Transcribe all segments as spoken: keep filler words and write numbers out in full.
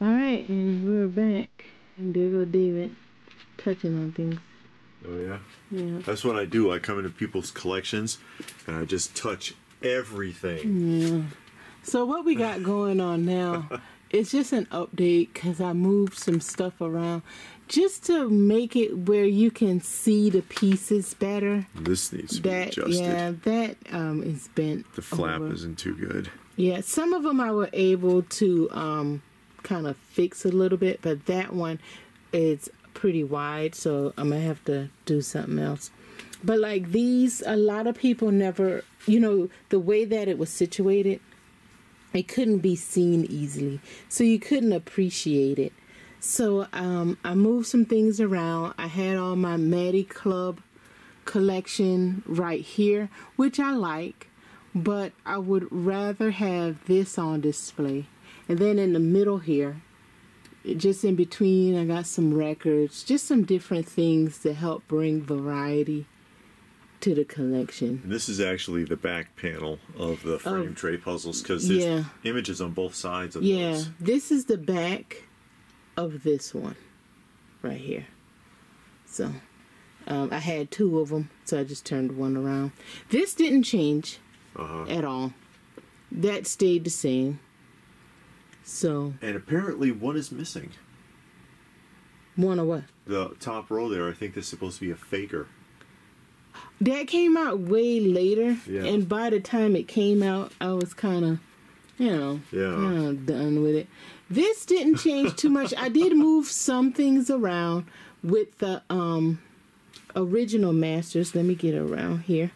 Alright, and we're back. And there go David, touching on things. Oh yeah? Yeah. That's what I do. I come into people's collections and I just touch everything. Yeah. So what we got going on now, it's just an update because I moved some stuff around just to make it where you can see the pieces better. This needs to that, be adjusted. Yeah, that um, is bent The flap over. Isn't too good. Yeah, some of them I were able to um, kind of fix a little bit, but that one is pretty wide, so I'm going to have to do something else. But like these, a lot of people never, you know, the way that it was situated, it couldn't be seen easily, so you couldn't appreciate it. So um, I moved some things around. I had all my Matty Club collection right here, which I like, but I would rather have this on display. And then in the middle here, just in between, I got some records, just some different things to help bring variety to the collection. And this is actually the back panel of the frame oh, tray puzzles, because there's yeah. images on both sides of yeah. those. Yeah, this is the back of this one right here. So um, I had two of them, so I just turned one around. This didn't change uh-huh. at all. That stayed the same. So and apparently one is missing. One of what? The top row there. I think there's supposed to be a faker. That came out way later, yeah. and by the time it came out, I was kind of, you know, yeah. kind of done with it. This didn't change too much. I did move some things around with the um, original Masters. Let me get around here.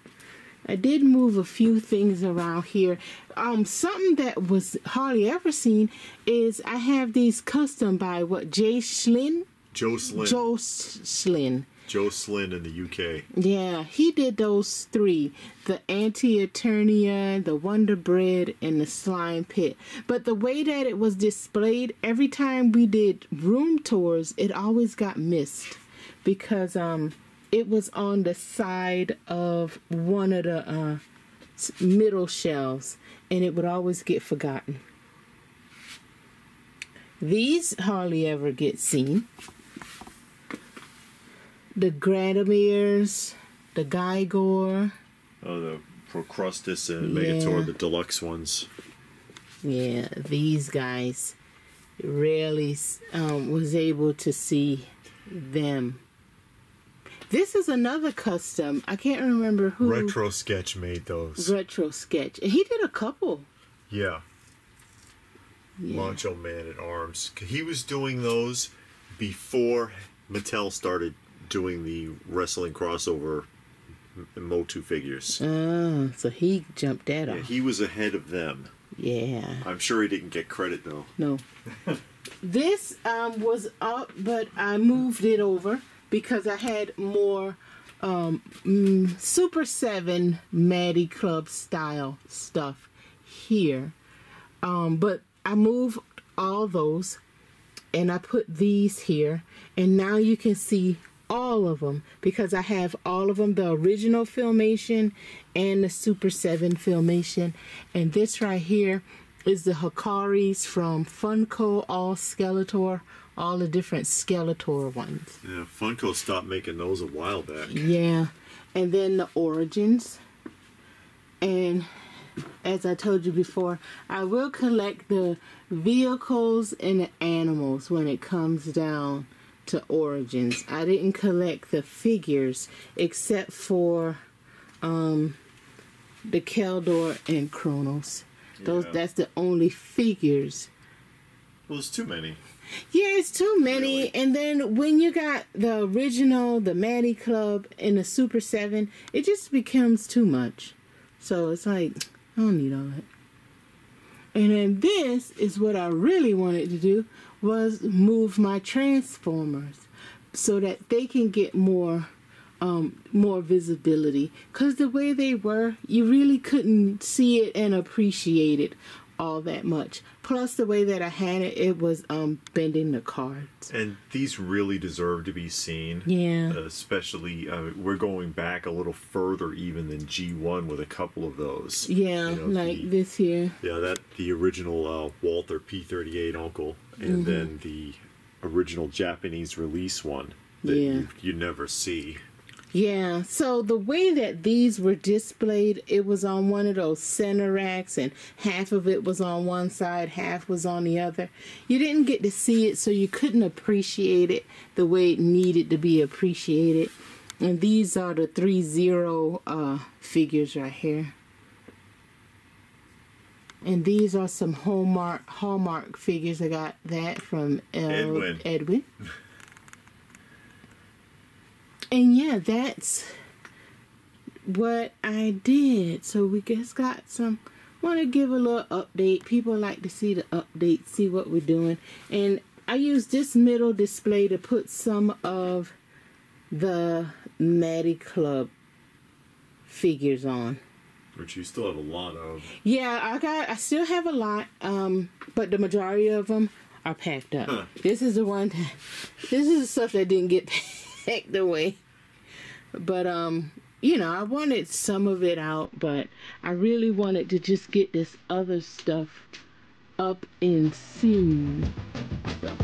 I did move a few things around here. Um, something that was hardly ever seen is I have these custom by, what, Joe Schlein? Joe Schlein. Joe Schlein. Joe Schlein in the U K. Yeah, he did those three. The Anti Eternia, the Wonder Bread, and the Slime Pit. But the way that it was displayed, every time we did room tours, it always got missed. Because um, it was on the side of one of the uh, middle shelves. And it would always get forgotten. These hardly ever get seen. The Granomeres, the Gigor. Oh, the Procrustus and Megator, yeah. the deluxe ones. Yeah, these guys, rarely um, was able to see them. This is another custom. I can't remember who. Retro Sketch made those. Retro Sketch. And he did a couple. Yeah. yeah. Macho Man at Arms. He was doing those before Mattel started doing the wrestling crossover MOTU figures. Oh, so he jumped that yeah, off. He was ahead of them. Yeah. I'm sure he didn't get credit, though. No. This um, was up, but I moved it over because I had more um, mm, Super seven Matty Club style stuff here. Um, but I moved all those, and I put these here, and now you can see all of them, because I have all of them, the original Filmation and the Super seven Filmation. And this right here is the Hikaris from Funko, all Skeletor, all the different Skeletor ones. Yeah, Funko stopped making those a while back. Yeah, and then the Origins. And as I told you before, I will collect the vehicles and the animals when it comes down to Origins. I didn't collect the figures except for um, the Keldor and Kronos. Those, yeah. That's the only figures. Well, it's too many. Yeah, it's too many. Really? And then when you got the original, the Matty Club, and the Super seven, it just becomes too much. So it's like, I don't need all that. And then this is what I really wanted to do, was move my Transformers so that they can get more um, more visibility. Because the way they were, you really couldn't see it and appreciate it all that much. Plus the way that I had it, it was um bending the cards. And these really deserve to be seen. Yeah. Uh, especially, uh, we're going back a little further even than G one with a couple of those. Yeah, you know, like the, this here. Yeah, that the original uh, Walther P thirty-eight Uncle, and mm-hmm. then the original Japanese release one that yeah. you, you never see. Yeah, so the way that these were displayed, it was on one of those center racks, and half of it was on one side, half was on the other. You didn't get to see it, so you couldn't appreciate it the way it needed to be appreciated. And these are the ThreeZero uh, figures right here. And these are some Hallmark, Hallmark figures. I got that from uh, Edwin. Edwin. And yeah, that's what I did. So we just got some, want to give a little update. People like to see the update, see what we're doing. And I used this middle display to put some of the Matty Club figures on. Which you still have a lot of. Yeah, I got, I still have a lot, um, but the majority of them are packed up. Huh. This is the one, that, this is the stuff that didn't get packed. Heck the way, but um you know, I wanted some of it out, but I really wanted to just get this other stuff up in scene. So.